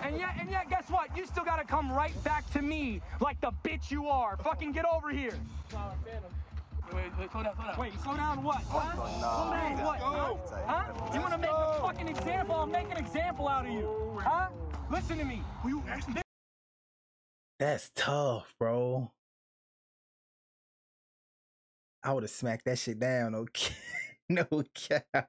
And yet, guess what? You still gotta come right back to me like the bitch you are. Fucking get over here. Wait, slow down, slow down. Wait, slow down what? Huh? Slow down what? Huh? You wanna make a fucking example? I'll make an example out of you. Huh? Listen to me. Will you actually? That's tough, bro. I would have smacked that shit down, okay? No cap.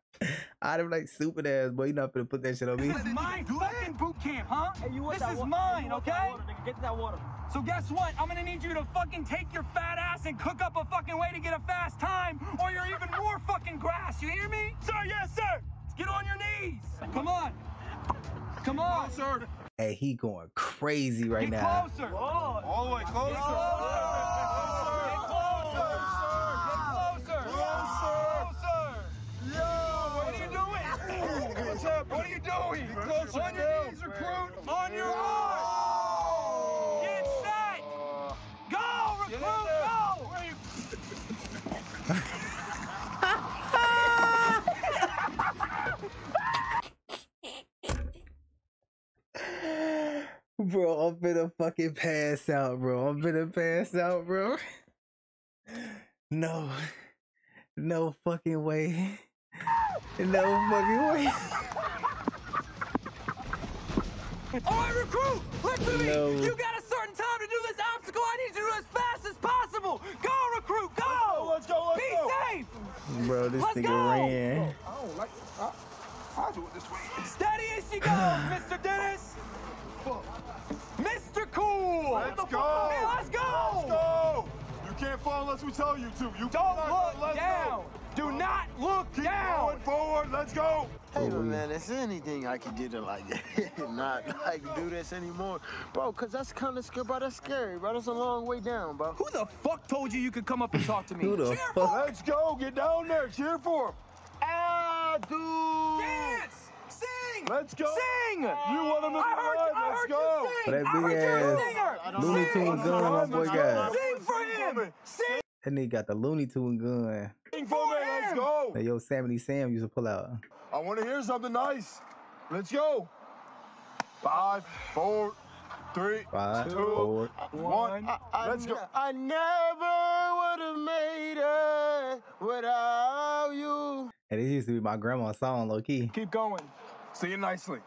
I'd have like stupid ass, boy. You're not gonna put that shit on me. This is my fucking boot camp, huh? Hey, this is mine, okay? Get that water. So guess what? I'm gonna need you to fucking take your fat ass and cook up a fucking way to get a fast time, or you're even more fucking grass. You hear me? Sir, yes, sir. Get on your knees. Come on. Come on, sir. Hey, he going crazy right now. Get closer. All the way closer. What are you doing? On your knees, recruit. On your arms. Get set. Go, recruit. Go. Where are you? Bro, I'm gonna fucking pass out, bro. I'm gonna pass out, bro. No. No fucking way. No fucking way. All right, recruit, listen to me. You got a certain time to do this obstacle. I need you to do as fast as Bro, this Let's nigga go. Ran. I don't like this. I'll do it this way. Steady as she goes, Mr. Dennis. Mr. Cool. Let's go. Man, let's go. Let's go. You can't fall unless we tell you to. You don't look down. Do not look down. Keep going forward. Let's go. Hey, but man, is there anything I can do to like not like do this anymore, bro? Cause that's kind of scary, bro. That's scary, bro. That's a long way down, bro. Who the fuck told you you could come up and talk to me? Who the fuck? Let's go. Get down there. Cheer for him. Ah, dude. Dance. Sing. Let's go. Sing. You want him to survive? Let's go. But that big ass Looney Tune gun, my boy guy. Sing for him. Sing. That nigga got the Looney Tune gun. Sing for me. Let's go. Yo, Sammy Sam used to pull out. I want to hear something nice. Let's go. 5, 4, 3, 2, 1. Let's go. I never would have made it without you. And this used to be my grandma's song, low key. Keep going. Sing it nicely.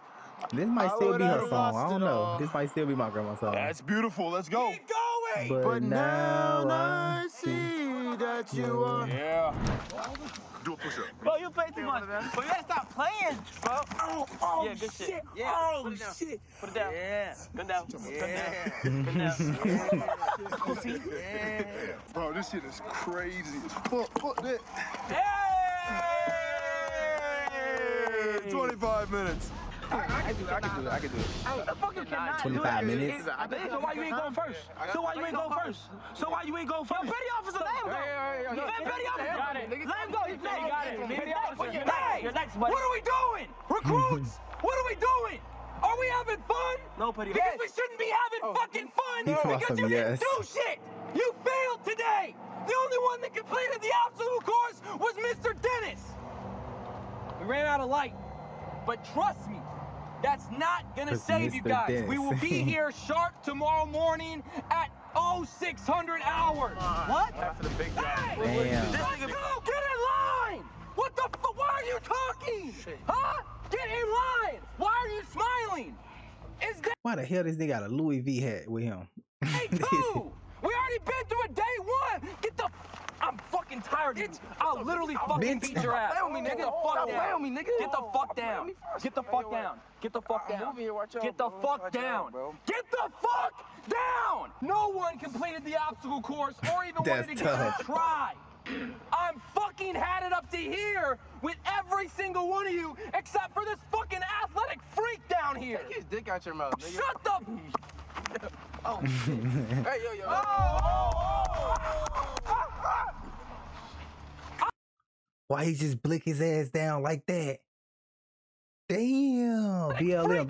This might still be her song. I don't know. This might still be my grandma's song. That's beautiful. Let's go. Keep going. But now I see that you are. Yeah. Do a push-up. Bro, you play too much. Bro, you gotta stop playing, bro. Oh, yeah, good shit. Yeah. Oh, shit. Put it down. Yeah. Come down. Yeah. Come down. Yeah. Bro, this shit is crazy. Fuck that. Hey! 25 minutes. I can do it. I fucking cannot. 25 minutes. So why you ain't going first? So why you ain't going first? So why you ain't going first? Yo, petty officer, let him go. Let him go. He's next. You got it. Petty officer. Hey, what are we doing? Recruits, what are we doing? Are we having fun? No, petty officer. Because we shouldn't be having fucking fun. Because you didn't do shit. You failed today. The only one that completed the absolute course was Mr. Dennis. We ran out of light. But trust me, that's not gonna save Mr. you guys. Dennis. We will be here sharp tomorrow morning at 0600 hours. What? After the big guy. Hey, damn. Let's go! Get in line! What the fuck? Why are you talking? Shit. Huh? Get in line! Why are you smiling? Is that why the hell this nigga got a Louis V hat with him? Hey, too! We already been through a day one. Get the. I'm fucking tired. Dude. I'll literally fucking beat your ass. Get the fuck down. Get the fuck down. Get the fuck down. Get the fuck down. Get the fuck down. Get the fuck down. No one completed the obstacle course or even wanted to give it a try. I'm fucking had it up to here with every single one of you except for this fucking athletic freak down here. Take his dick out your mouth. Nigga. Shut the. Oh. Hey, yo, yo. Why he just blick his ass down like that? Damn. BLM.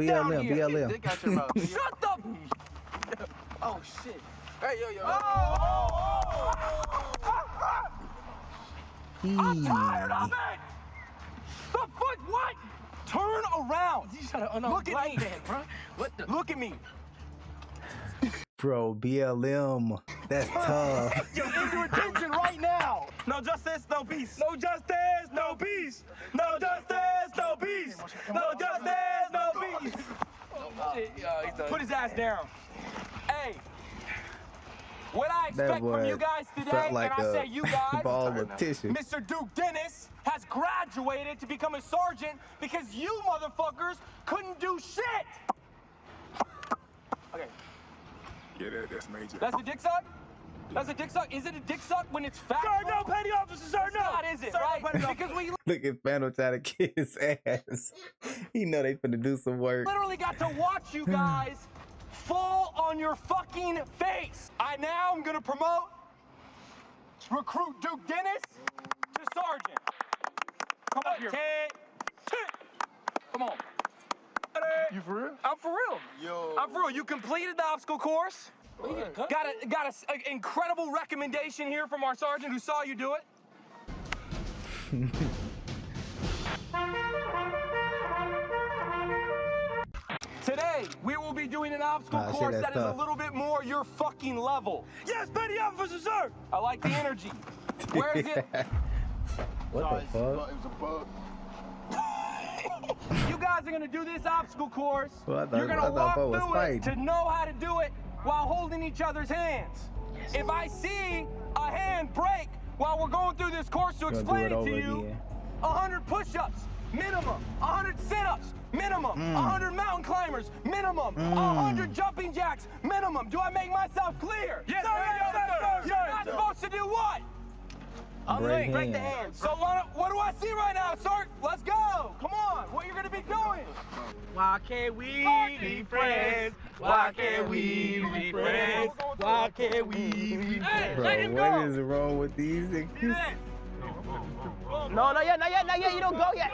Shut the. Oh, shit. Hey, yo, yo. I'm tired of it. The fuck? What? Turn around. You try to look at me, bro. What the? Look at me. Bro, BLM. That's tough. You're into attention right now. No justice, no peace. No justice, no peace. No justice, no peace. No justice, no peace. Put his ass down. Hey, what I expect from you guys today, like, and I say you guys, Mr. Duke Dennis has graduated to become a sergeant because you motherfuckers couldn't do shit. Okay. Yeah, that's major. That's a dick suck? That's a dick suck? Is it a dick suck when it's fat? Sir, no, petty officer, sir, no. Not, is it, sir, right? No, because we look at Phantom trying to kick his ass. He know they finna do some work. Literally got to watch you guys fall on your fucking face. I now am gonna promote, recruit Duke Dennis to sergeant. Come on here. Come on. You for real? I'm for real. Yo. I'm for real. You completed the obstacle course. Right. Got an incredible recommendation here from our sergeant who saw you do it. Today, we will be doing an obstacle course that is a little bit more your fucking level. Yes, petty officer, sir. I like the energy. Where is it? What the fuck? It was a bug. You guys are gonna do this obstacle course. Well, you're gonna walk through it to know how to do it while holding each other's hands. Yes. If I see a hand break, while we're going through this course to explain it to you. 100 push-ups minimum, 100 sit-ups minimum, 100 mountain climbers minimum, 100 jumping jacks minimum. Do I make myself clear? Yes, sir. You're not supposed to do what? Break the hands. So what do I see right now, sir? Let's go. Come on. What you're going to be doing? Why can't we be friends? Why can't we be friends? Why can't we be friends? Hey, what is wrong with these things? No, not yet, not yet, not yet. You don't go yet.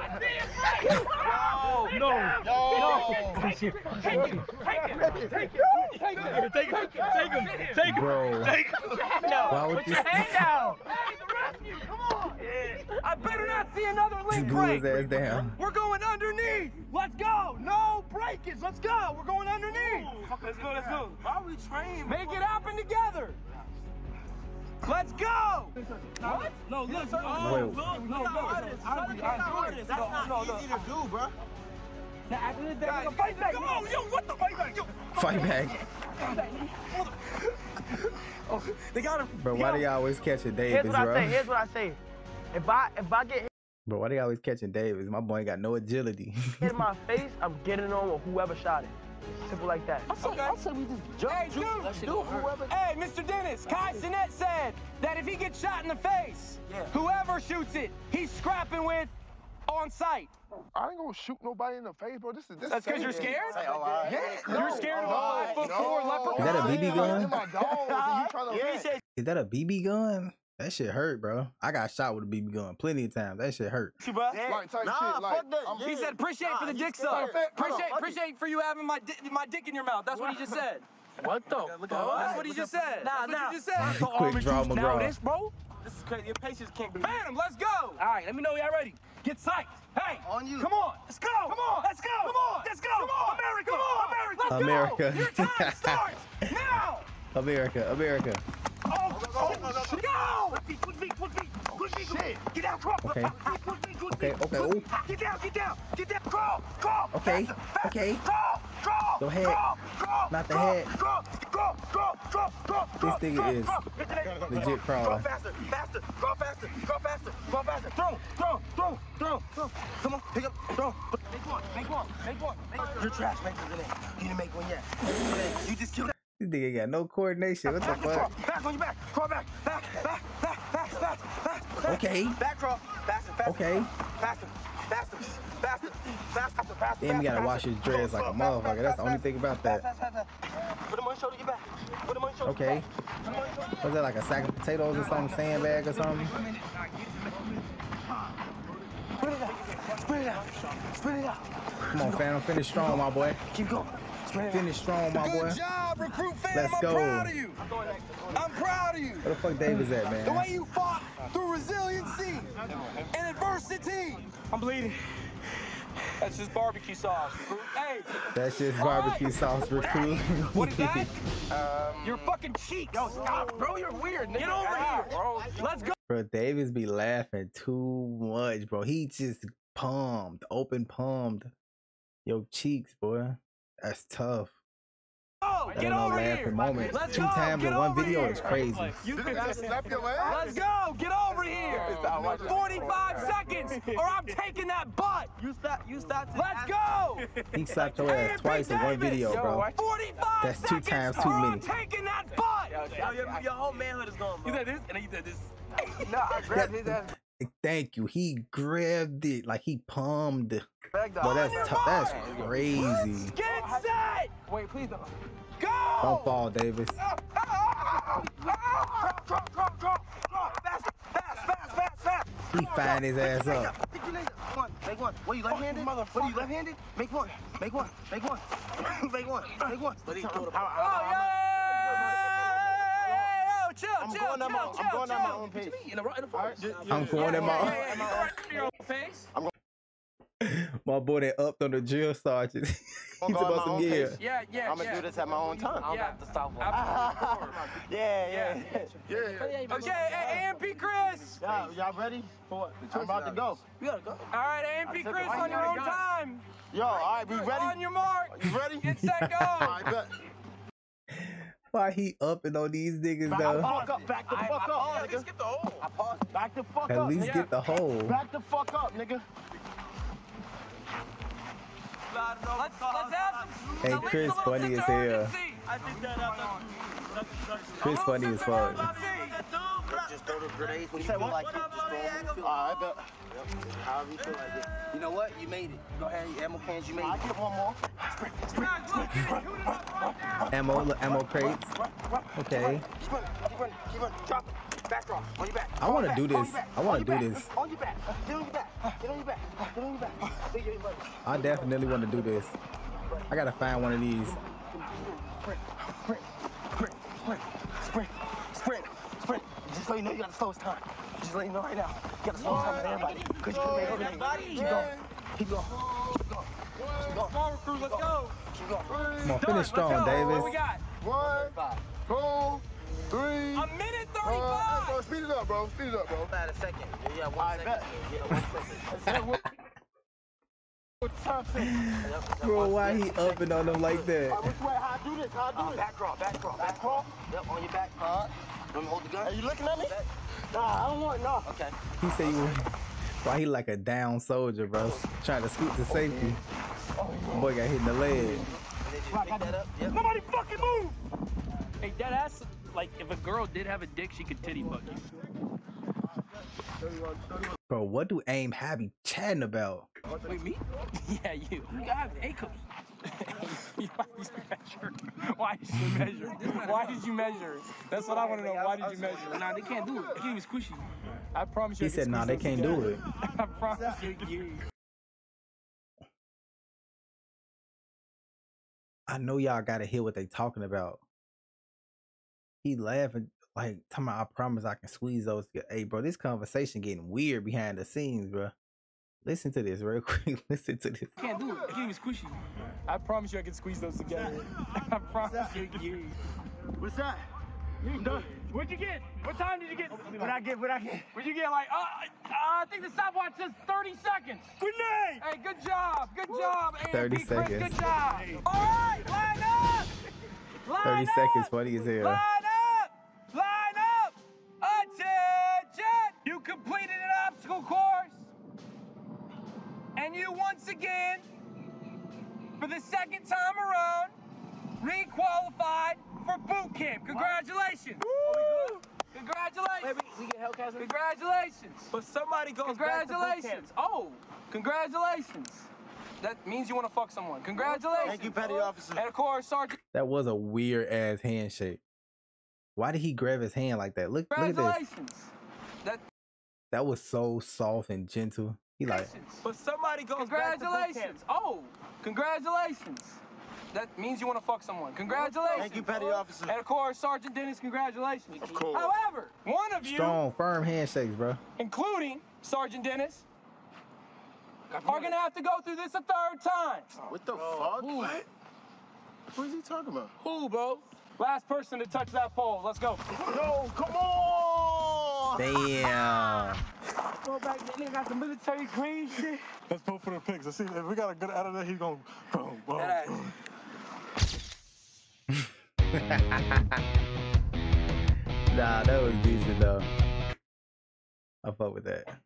No, no, no. Take it, take it, take it, take it, take it, take it. Put your hand down. Hey, the rescue, come on. I better not see another link break. We're going underneath. Let's go. No breakage. Let's go. We're going underneath. Let's go, let's go. Why are we training? Make it happen together. Let's go! What? No, look, yes, no, that's not easy to do, bro. Guys, fight back! Come on, yo, what the fight back? Yo. Fight back. Oh, they got him. Bro, why do y'all always catching Davis, bro? Here's what I say, here's what I say. If I get hit... Bro, why do y'all always catching Davis? My boy ain't got no agility. Hit my face, I'm getting on with whoever shot it. Simple like that. I said we just jump. Hey, hey, Mr. Dennis, Kai Cenat said that if he gets shot in the face, whoever shoots it, he's scrapping with on sight. I ain't gonna shoot nobody in the face, bro. This is that's because you're scared? Like, oh, right. Yeah, you're scared of a 5'4" leprechaun. Is that a BB gun? Is that a BB gun? That shit hurt, bro. I got shot with a BB gun plenty of times. That shit hurt. He said, appreciate for the dick suck. Appreciate for you having my dick in your mouth. That's what he just said. What the fuck? That's what he just said. Nah. That's what you just said. Now this, bro. This is crazy. Your patience can't be. Phantom, let's go. All right, let me know y'all ready. Get psyched. Hey, on you. Come on. Let's go. Come on. Let's go. Come on. Let's go. Come on. America. Come on. America. Let's go. Your time starts now. America. America. Oh, shit. Get down, crawl. Okay. Get down, crawl. Okay. Crawl. The head. Not the head. This thing is legit crawling. Go faster. Throw. Come on, pick up, throw. Make one. You're trash, make one. You didn't make one yet. You just killed it. This nigga got no coordination. What the fuck? Back on your back. Crawl back. Back. Okay. Back crawl. Faster. Okay. Faster. Then you gotta wash his dreads like a motherfucker. That's the only thing about that. Put him on your shoulder, get back. Put him on your shoulder. Okay. Was that like a sack of potatoes or something? Sandbag or something? Spin it out. Come on, Phantom. Finish strong, my boy. Keep going. Finish strong, my boy. Good job, recruit fam. I'm proud of you. I'm proud of you. Where the fuck Davis at, man? The way you fought through resiliency and adversity. I'm bleeding. That's just barbecue sauce, recruit. Hey. That's just barbecue sauce, recruit. What is that? Your fucking cheek. Yo, stop, bro. You're weird. Nigga. Get over here, bro. Let's go. Bro, Davis be laughing too much, bro. He just open palmed your cheeks, boy. That's tough. Oh, get over here. Let's go. Two times in one video is crazy. You can slap your ass. Let's go. Get over here. 45 seconds, or I'm taking that butt. You slapped. Let's go. He slapped your ass twice in one video, bro. 45 seconds. That's 2 times too many. I'm taking that butt. Your whole manhood is gone, bro. You said this, and then you said this. No, I grabbed his ass. Thank you. He grabbed it like he palmed. Boy, that's crazy. Let's get set. Wait, please don't. Go! Don't fall, Davis. Fast. He find his ass up. Make one. What are you left-handed? What are you left-handed? Make one. I'm going at my own pace. My boy that upped on the drill sergeant. He's about some gear. Yeah. I'm gonna do this at my own time. I'm about to stop. Yeah. Okay, AMP Chris. Y'all ready? For what? I'm about to go. We gotta go. All right, AMP Chris, on your own time. Yo, all right, we ready? On your mark. You ready? Get set, go. Why he upping on these niggas though? Back the fuck up, nigga. At least get the hole. Back the fuck up. At least get the hole. Back the fuck up, nigga. Let's have some. Hey, Chris, funny as hell. I think that Chris, funny as fuck. Just throw the grenades when you feel like it. I bet. However you feel like it. You know what? You made it. Go ahead, ammo cans. You made it. I get one more. Ammo crates. Okay. Keep running. Drop it. Back off. On your back. I want to do this. On your back. Get on your back. I definitely want to do this. I gotta find one of these. Sprint. Just let you know you got the slowest time. Just let you know right now. You got the slowest time with everybody. Because you can make everybody. Keep going. Come on, crew, let's go. Keep going. Come on, finish strong, Davis. What we got? 1, 2, 3. A minute 35. Hey, bro, speed it up, bro. About a second. Yeah, 1 second. Yeah, 1 second. Bro, why he upping on them like that? Which way? How I do this? Back crawl. Yep, on your back. Let me hold the gun. Are you looking at me? Nah, I don't want no. Okay. He said, "Why he like a down soldier, bro? Trying to scoot to safety. Boy got hit in the leg. Yep. Nobody fucking move. Hey, that ass. Like, if a girl did have a dick, she could titty fuck you. Bro, what do AIM have you chatting about? Wait, me? Yeah, you. God, hey, Cookie. Why did you measure? That's what I want to know. Why did you measure? Nah, they can't do it. The game is squishy. I promise you. He said, nah, they can't do it. I promise you. I know y'all got to hear what they talking about. He laughing, like, talking about, I promise I can squeeze those. Hey, bro, this conversation getting weird behind the scenes, bro. Listen to this real quick. Can't do it. The game is squishy. I promise you I can squeeze those together. I promise you. What's that? What'd you get? What time did you get? What'd I get? What'd you get? Like, I think the stopwatch says 30 seconds. Good night. Hey, good job. Good job, AMP 30 Chris, seconds. Good job. All right, line up. 30 seconds, funny as hell. Line up. Attention. You completed an obstacle course. And you once again, for the second time around, re-qualified for boot camp. Congratulations. Woo! Congratulations. Wait, we get Hellcats. Congratulations. But somebody goes back to boot camp. Oh, congratulations. That means you want to fuck someone. Congratulations. Thank you, Petty Officer. And of course, Sergeant. That was a weird ass handshake. Why did he grab his hand like that? Look at this. That was so soft and gentle. He like, but somebody goes congratulations. Back to oh, congratulations. That means you want to fuck someone. Congratulations. Thank you, Petty Officer. And of course, Sergeant Dennis, congratulations. Of course. However, one of you. Strong, firm handshakes, bro. Including Sergeant Dennis. Are gonna have to go through this a third time. What the fuck? Ooh. What? What is he talking about? Who, bro? Last person to touch that pole. Let's go. No, come on! Damn. Go back. They got the military green shit. Let's vote for the pigs. Let's see if we got a good out of there. He's gonna boom, boom. Nah, that was decent though. I fuck with that.